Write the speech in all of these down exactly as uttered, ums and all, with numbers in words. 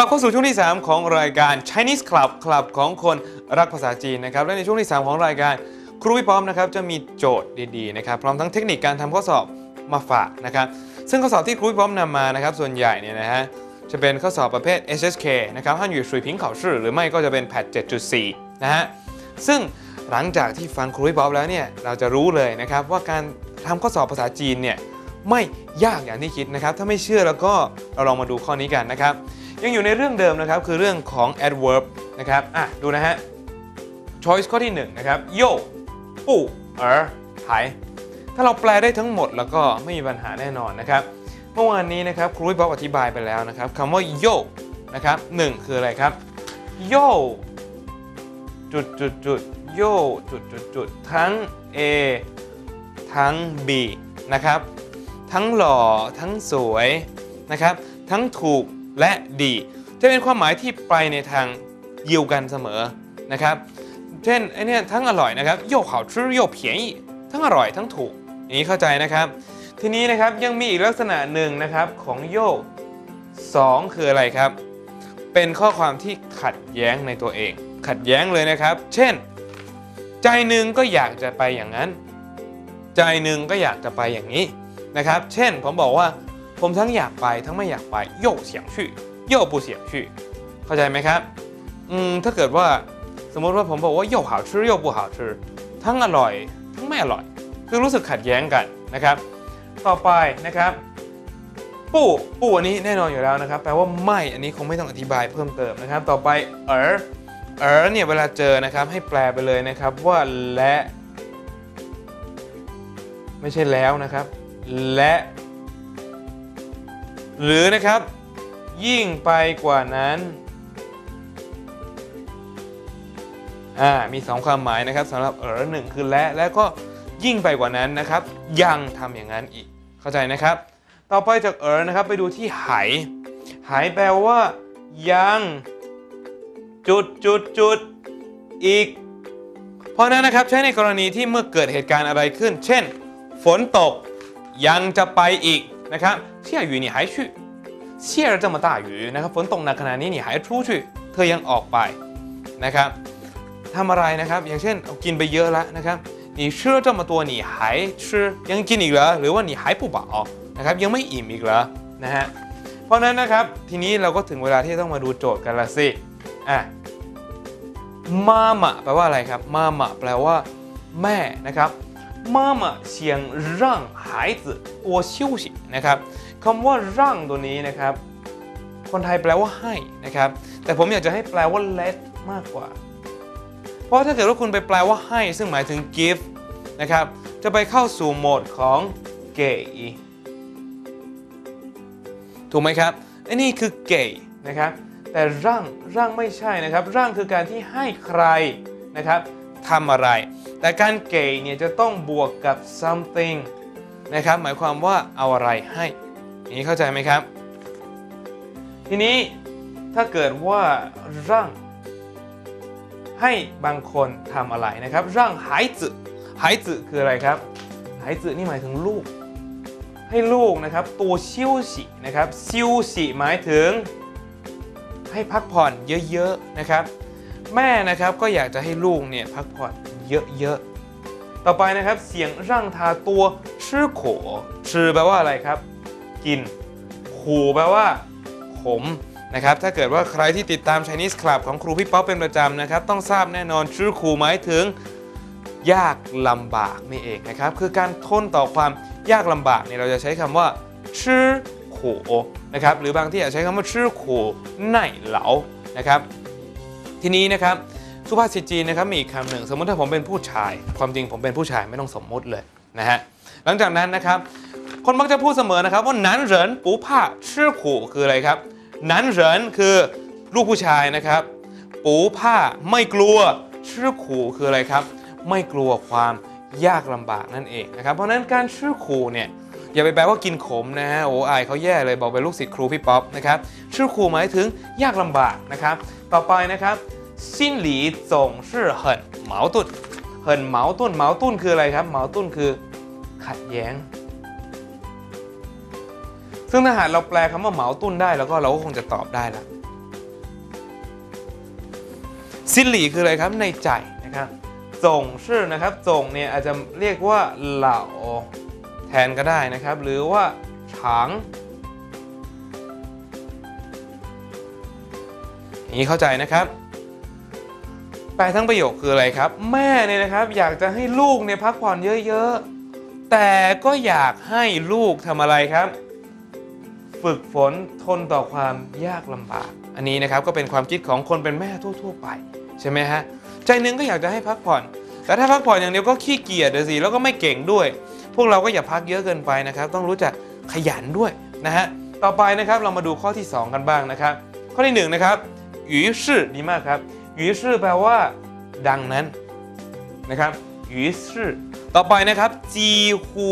กลับเข้าสู่ช่วงที่สามของรายการ Chinese Club คลับของคนรักภาษาจีนนะครับและในช่วงที่สามของรายการครูพี่ป้อมนะครับจะมีโจทย์ดีๆนะครับพร้อมทั้งเทคนิคการทำข้อสอบมาฝากนะครับซึ่งข้อสอบที่ครูพี่ป้อมนำมานะครับส่วนใหญ่เนี่ยนะฮะจะเป็นข้อสอบประเภท เอช เอส เค นะครับฮั่นหยู่สุ่ยผิงข่าวชื่อหรือไม่ก็จะเป็น แพท เจ็ดจุดสี่ นะฮะซึ่งหลังจากที่ฟังครูพี่ป้อมแล้วเนี่ยเราจะรู้เลยนะครับว่าการทำข้อสอบภาษาจีนเนี่ยไม่ยากอย่างที่คิดนะครับถ้าไม่เชื่อแล้วก็เราลองมาดูข้อนี้กันนะครับยังอยู่ในเรื่องเดิมนะครับคือเรื่องของ adverb นะครับอ่ะดูนะฮะ choice ข้อที่หนึ่งนะครับโยปู่เอ๋อไถถ้าเราแปลได้ทั้งหมดแล้วก็ไม่มีปัญหาแน่นอนนะครับเมื่อวานนี้นะครับครูพี่ป๊อปอธิบายไปแล้วนะครับคำว่าโยนะครับหนึ่งคืออะไรครับโยจุดจุดจุดโยจุดจุดจุดทั้ง A ทั้ง B นะครับทั้งหล่อทั้งสวยนะครับทั้งถูกและดีจะเป็นความหมายที่ไปในทางเดียวกันเสมอนะครับเช่นไอเนี่ยทั้งอร่อยนะครับโย่ข่าวชื่อโย่เพียงทั้งอร่อยทั้งถูกนี้เข้าใจนะครับทีนี้นะครับยังมีอีกลักษณะหนึ่งนะครับของโย่สองคืออะไรครับเป็นข้อความที่ขัดแย้งในตัวเองขัดแย้งเลยนะครับเช่นใจหนึ่งก็อยากจะไปอย่างนั้นใจหนึ่งก็อยากจะไปอย่างนี้นะครับเช่นผมบอกว่าผมทั้งอยากไปทั้งไม่อยากไปโย่เสียงชื่อโย่ปูเสียงชื่อเข้าใจไหมครับอืมถ้าเกิดว่าสมมติว่าผมบอกว่าโย่หาวชื่อโย่ปูหาวชื่อทั้งอร่อยทั้งไม่อร่อยคือรู้สึกขัดแย้งกันนะครับต่อไปนะครับปู้ปู้อันนี้แน่นอนอยู่แล้วนะครับแปลว่าไม่อันนี้คงไม่ต้องอธิบายเพิ่มเติมนะครับต่อไปเออเออเนี่ยเวลาเจอนะครับให้แปลไปเลยนะครับว่าและไม่ใช่แล้วนะครับและหรือนะครับยิ่งไปกว่านั้นอ่ามีสองความหมายนะครับสำหรับเออหนึ่งคือและและก็ยิ่งไปกว่านั้นนะครับยังทำอย่างนั้นอีกเข้าใจนะครับต่อไปจากเออนะครับไปดูที่ไหไหแปลว่ายังจุดจุดจุดอีกเพราะนั้นนะครับใช้ในกรณีที่เมื่อเกิดเหตุการณ์อะไรขึ้นเช่นฝนตกยังจะไปอีกนะครับเชี่ยอยู่นี่หายชื่อเชี่ยจะมาตาอยู่นะครับฝนตกหนักขนาดนี้นี่หายชู้ชื่อเธอยังออกไปนะครับทำอะไรนะครับอย่างเช่นเอากินไปเยอะแล้วนะครับ你吃了这么多你还吃ยังกินอีกเหรอหรือว่า你还不饱นะครับยังไม่อิ่มอีกเหรอนะฮะเพราะนั้นนะครับทีนี้เราก็ถึงเวลาที่ต้องมาดูโจทย์กันละสิอ่ะมาหมะแปลว่าอะไรครับมาหมะแปลว่าแม่นะครับ妈妈想让孩子多休息นะครับคำว่าร่างตัวนี้นะครับคนไทยแปลว่าให้นะครับแต่ผมอยากจะให้แปลว่า let มากกว่าเพราะถ้าเกิดว่าคุณไปแปลว่าให้ซึ่งหมายถึง give นะครับจะไปเข้าสู่โหมดของเกย์ถูกไหมครับอันนี้คือเกย์นะครับแต่ร่างร่างไม่ใช่นะครับร่างคือการที่ให้ใครนะครับทำอะไรแต่การเก๋เนี่ยจะต้องบวกกับ something นะครับหมายความว่าเอาอะไรให้นี่เข้าใจไหมครับทีนี้ถ้าเกิดว่าร่างให้บางคนทำอะไรนะครับร่างหายจื่อหายจื่อคืออะไรครับหายจื่อนี่หมายถึงลูกให้ลูกนะครับตัวชิวสินะครับชิวสิหมายถึงให้พักผ่อนเยอะๆนะครับแม่นะครับก็อยากจะให้ลูกเนี่ยพักผ่อนเยอะๆต่อไปนะครับเสียงร่างทาตัวชื่อโขชื่อแปลว่าอะไรครับกินขู่แปลว่าขมนะครับถ้าเกิดว่าใครที่ติดตาม Chinese Club ของครูพี่ป๊อปเป็นประจำนะครับต้องทราบแน่นอนชื่อขู่หมายถึงยากลำบากนี่เองนะครับคือการทนต่อความยากลำบากเนี่ยเราจะใช้คำว่าชื่อขู่นะครับหรือบางที่อาจใช้คำว่าชื่อขู่ไหนเหลานะครับทีนี้นะครับสุภาษิตจีนนะครับมีอีกคำหนึ่งสมมติถ้าผมเป็นผู้ชายความจริงผมเป็นผู้ชายไม่ต้องสมมติเลยนะฮะหลังจากนั้นนะครับคนมักจะพูดเสมอนะครับว่าหนานเหรินปูผ่าชื่อขู่คืออะไรครับหนานเหรินคือลูกผู้ชายนะครับปูผ่าไม่กลัวชื่อขู่คืออะไรครับไม่กลัวความยากลำบากนั่นเองนะครับเพราะฉะนั้นการชื่อขู่เนี่ยอย่าไปแปลว่ากินขมนะฮะโอ้อายเขาแย่เลยบอกเป็นลูกศิษย์ครูพี่ป๊อปนะครับชื่อขู่หมายถึงยากลำบากนะครับต่อไปนะครับซินหลีจงชื่อเหินเหมาตุนเหินเหมาตุนเหมาตุนคืออะไรครับเหมาตุนคือขัดแย้งซึ่งถ้าหากเราแปลคำว่าเหมาตุนได้แล้วก็เราก็คงจะตอบได้ละ ซิลลี่คืออะไรครับในใจนะครับส่งชื่อนะครับส่งเนี่ยอาจจะเรียกว่าเหล่าแทนก็ได้นะครับหรือว่าฉางนี่เข้าใจนะครับแปลทั้งประโยคคืออะไรครับแม่เนี่ยนะครับอยากจะให้ลูกเนี่ยพักผ่อนเยอะๆแต่ก็อยากให้ลูกทำอะไรครับฝึกฝนทนต่อความยากลำบากอันนี้นะครับก็เป็นความคิดของคนเป็นแม่ทั่วๆไปใช่ไหมฮะใจนึงก็อยากจะให้พักผ่อนแต่ถ้าพักผ่อนอย่างเดียวก็ขี้เกียจเลยสิแล้วก็ไม่เก่งด้วยพวกเราก็อย่าพักเยอะเกินไปนะครับต้องรู้จักขยันด้วยนะฮะต่อไปนะครับเรามาดูข้อที่สองกันบ้างนะครับข้อที่หนึ่งนะครับอยู่ชื่อดีมากครับอยู่ชื่อแปลว่าดังนั้นนะครับอยู่ชื่อต่อไปนะครับจีฮู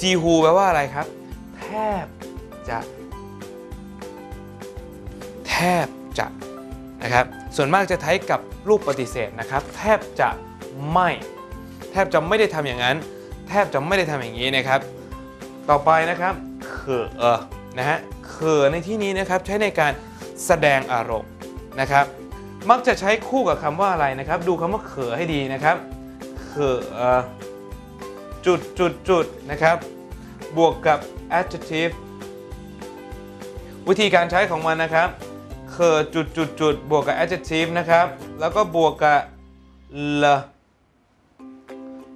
จีฮูแปลว่าอะไรครับแทบจะแทบจะนะครับส่วนมากจะใช้กับรูปปฏิเสธนะครับแทบจะไม่แทบจะไม่ได้ทำอย่างนั้นแทบจะไม่ได้ทำอย่างนี้นะครับต่อไปนะครับเข่อนะฮะเข่อในที่นี้นะครับใช้ในการแสดงอารมณ์นะครับมักจะใช้คู่กับคำว่าอะไรนะครับดูคำว่าเข่อให้ดีนะครับเข่อจุดจุดจุดนะครับบวกกับ adjective วิธีการใช้ของมันนะครับเข่อจุดจุดจุดบวกกับ adjective นะครับแล้วก็บวกกับล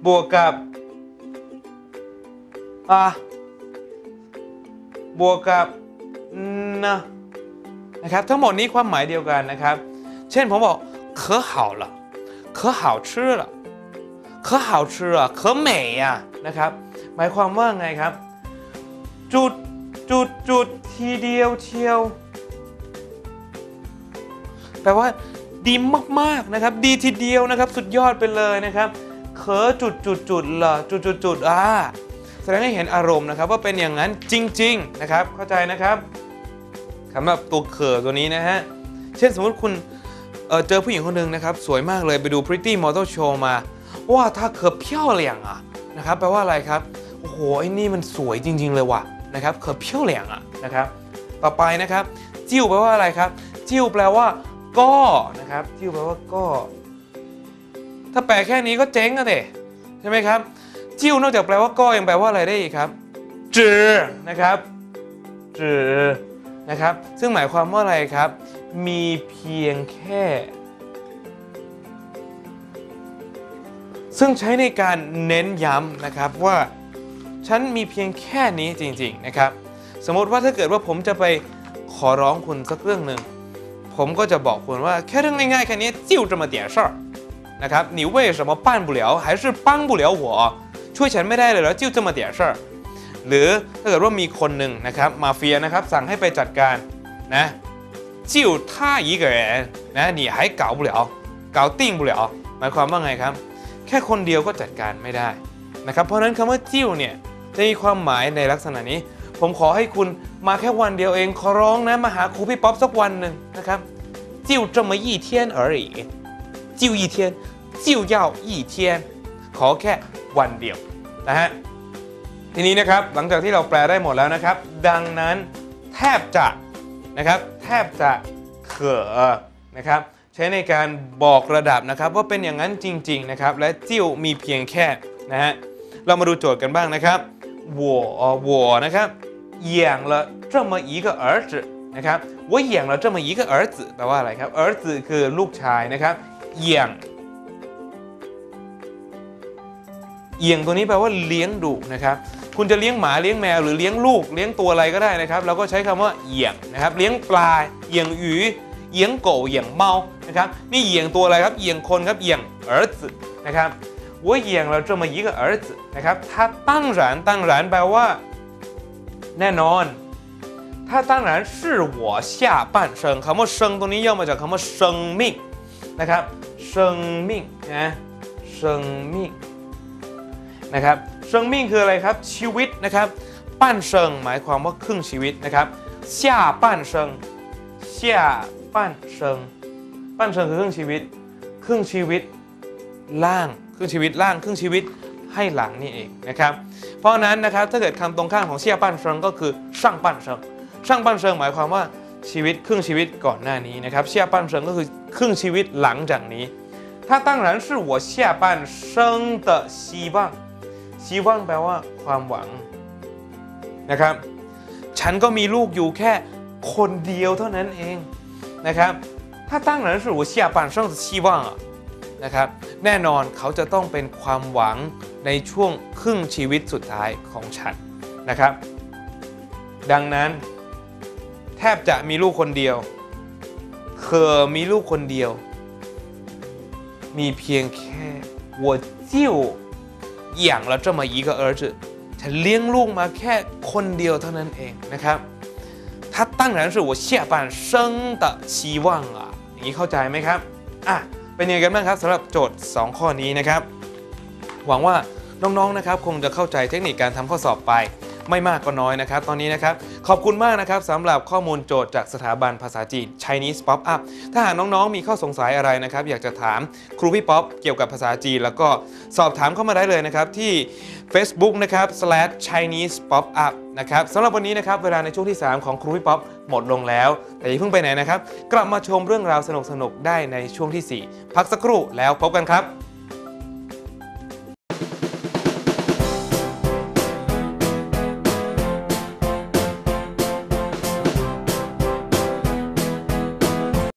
บวกกับบวกกับนะนะครับทั้งหมดนี้ความหมายเดียวกันนะครับเช่นผมบอก可好了可好吃了可好吃啊可美啊นะครับหมายความว่าไงครับจุดจุดจุดทีเดียวเชียวแปลว่าดีมากๆนะครับดีทีเดียวนะครับสุดยอดไปเลยนะครับเขอจุดจุดจุดเหรอจุดจุดจุดอ่าแสดงให้เห็นอารมณ์นะครับว่าเป็นอย่างนั้นจริงๆนะครับเข้าใจนะครับสำหรับตัวเขอตัวนี้นะฮะเช่นสมมติคุณ เอ่อ เจอผู้หญิงคนหนึ่งนะครับสวยมากเลยไปดู Pretty Model Show มาว่าถ้าเขอเพี้ยวเหลี่ยงอ่ะนะครับแปลว่าอะไรครับโอ้โหไอ้นี่มันสวยจริงๆเลยว่ะนะครับเขอเพี้ยวเหลี่ยงอ่ะนะครับต่อไปนะครับจิ้วแปลว่าอะไรครับจิ้วแปลว่าก็นะครับจิ้วแปลว่าก็ถ้าแปลแค่นี้ก็เจ๊งอ่ะเด้ใช่ไหมครับจิ้วนอกจากแปลว่าก้อยยังแปลว่าอะไรได้อีกครับจือนะครับจือนะครับซึ่งหมายความว่าอะไรครับมีเพียงแค่ซึ่งใช้ในการเน้นย้ำนะครับว่าฉันมีเพียงแค่นี้จริงๆนะครับสมมติว่าถ้าเกิดว่าผมจะไปขอร้องคุณสักเรื่องหนึ่งผมก็จะบอกคุณว่าแค่เรื่องง่ายๆแค่นี้จิ้วจะมาเตี่ยช่อนะครับ你为什么办不了还是帮不了我ช่วยฉันไม่ได้เลยแล้วจิ้วจะมาเตี่ยเชอร์หรือถ้าเกิดว่ามีคนหนึ่งนะครับมาเฟียนะครับสั่งให้ไปจัดการนะจิ้วท่าอีกแหวนนะหนีหายเก่าบุหรี่เก่าติ่งบุหรี่หมายความว่าไงครับแค่คนเดียวก็จัดการไม่ได้นะครับเพราะฉะนั้นคำว่าจิ้วเนี่ยจะมีความหมายในลักษณะนี้ผมขอให้คุณมาแค่วันเดียวเองขอร้องนะมาหาครูพี่ป๊อปสักวันหนึ่งนะครับจิ้วจะมายี่เทียนเอ๋ยจิ้วยี่เทียนจิ้วเย่ายี่เทียนขอแค่วันเดียวนะฮะทีนี้นะครับหลังจากที่เราแปลได้หมดแล้วนะครับดังนั้นแทบจะนะครับแทบจะเขอนะครับใช้ในการบอกระดับนะครับว่าเป็นอย่างนั้นจริงๆนะครับและจิ้วมีเพียงแค่นะฮะเรามาดูโจทย์กันบ้างนะครับวัววัวนะครับเหยียงละ这么一个儿子นะครับว่าเหยียงละ这么一个儿子แปลว่าอะไรครับ儿子คือลูกชายนะครับเหยียงเอียงตัวนี้แปลว่าเลี้ยงดูนะครับคุณจะเลี้ยงหมาเลี้ยงแมวหรือเลี้ยงลูกเลี้ยงตัวอะไรก็ได้นะครับเราก็ใช้คำว่าเอียงนะครับเลี้ยงปลาเอียงหยูเอียงโกเอียงเมานะครับนี่เอียงตัวอะไรครับเอียงคนครับเอียง儿子นะครับว่าเอียงเราจะมายี่กับ儿子นะครับถ้าตั้งร้านตั้งร้านแปลว่าแน่นอนถ้าตั้งร้าน是我下半生คำว่า生ตัวนี้ย่อมาจากคำว่า生命นะครับ生命นะ生命นะครับเซิงมิ่งคืออะไรครับชีวิตนะครับปั้นเซิงหมายความว่าครึ่งชีวิตนะครับเสี่ยปั้นเซิงเสี่ยปั้นเซิงปั้นเซิงคือครึ่งชีวิตครึ่งชีวิตล่างครึ่งชีวิตล่างครึ่งชีวิตให้หลังนี่เองนะครับเพราะนั้นนะครับถ้าเกิดคำตรงข้ามของเสี่ยปั้นเซิงก็คือช่างปั้นเซิงช่างปั้นเซิงหมายความว่าชีวิตครึ่งชีวิตก่อนหน้านี้นะครับเสี่ยปั้นเซิงก็คือ ครึ่งชีวิตหลังจากนี้ถ้าตั้งหลัง是我下半生的希望希望แปลว่าความหวังนะครับฉันก็มีลูกอยู่แค่คนเดียวเท่านั้นเองนะครับถ้าตั้งหลัง是我下半生的希望อ่ะนะครับแน่นอนเขาจะต้องเป็นความหวังในช่วงครึ่งชีวิตสุดท้ายของฉันนะครับดังนั้นแทบจะมีลูกคนเดียวเธอมีลูกคนเดียวมีเพียงแค่我就养了这么一个儿子ฉันเลี้ยงลูกมาแค่คนเดียวเท่านั้นเองนะครับถ้าตั้งหลัง是我下半生的希望อ่ะอย่างนี้เข้าใจไหมครับอ่ะเป็นยังไงกันบ้างครับสำหรับโจทย์สองข้อนี้นะครับหวังว่าน้องๆนะครับคงจะเข้าใจเทคนิคการทำข้อสอบไปไม่มากก็น้อยนะครับตอนนี้นะครับขอบคุณมากนะครับสำหรับข้อมูลโจทย์จากสถาบันภาษาจีน Chinese Pop-up ถ้าหากน้องๆมีข้อสงสัยอะไรนะครับอยากจะถามครูพี่ป๊อปเกี่ยวกับภาษาจีนแล้วก็สอบถามเข้ามาได้เลยนะครับที่ Facebook นะครับ แชไนส์ ป๊อปอัพ นะครับสำหรับวันนี้นะครับเวลาในช่วงที่สามของครูพี่ป๊อปหมดลงแล้วแต่อย่าเพิ่งไปไหนนะครับกลับมาชมเรื่องราวสนุกๆได้ในช่วงที่สี่พักสักครู่แล้วพบกันครับ